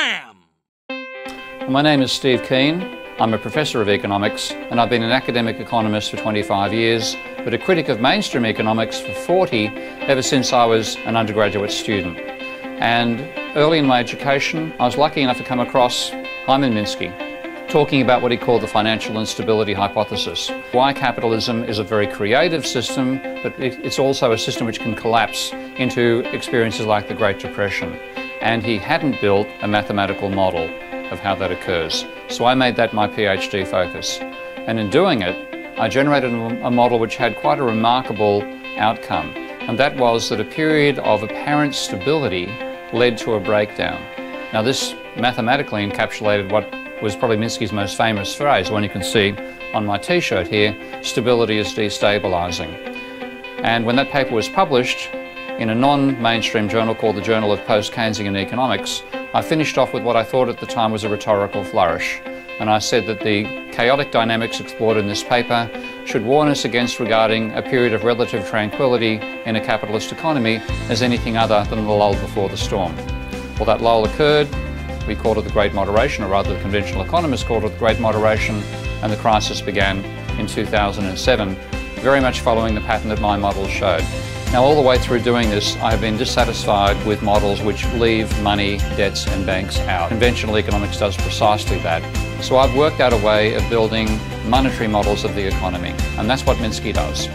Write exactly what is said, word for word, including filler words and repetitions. Wham! My name is Steve Keen. I'm a professor of economics, and I've been an academic economist for twenty-five years, but a critic of mainstream economics for forty, ever since I was an undergraduate student. And early in my education, I was lucky enough to come across Hyman Minsky, talking about what he called the financial instability hypothesis. Why capitalism is a very creative system, but it's also a system which can collapse into experiences like the Great Depression. And he hadn't built a mathematical model of how that occurs. So I made that my PhD focus. And in doing it, I generated a model which had quite a remarkable outcome. And that was that a period of apparent stability led to a breakdown. Now this mathematically encapsulated what was probably Minsky's most famous phrase, one you can see on my t-shirt here, stability is destabilizing. And when that paper was published in a non-mainstream journal called the Journal of Post-Keynesian Economics, I finished off with what I thought at the time was a rhetorical flourish, and I said that the chaotic dynamics explored in this paper should warn us against regarding a period of relative tranquility in a capitalist economy as anything other than the lull before the storm. Well, that lull occurred. We called it the Great Moderation, or rather the conventional economists called it the Great Moderation, and the crisis began in two thousand seven, very much following the pattern that my model showed. Now, all the way through doing this, I have been dissatisfied with models which leave money, debts and banks out. Conventional economics does precisely that. So I've worked out a way of building monetary models of the economy, and that's what Minsky does.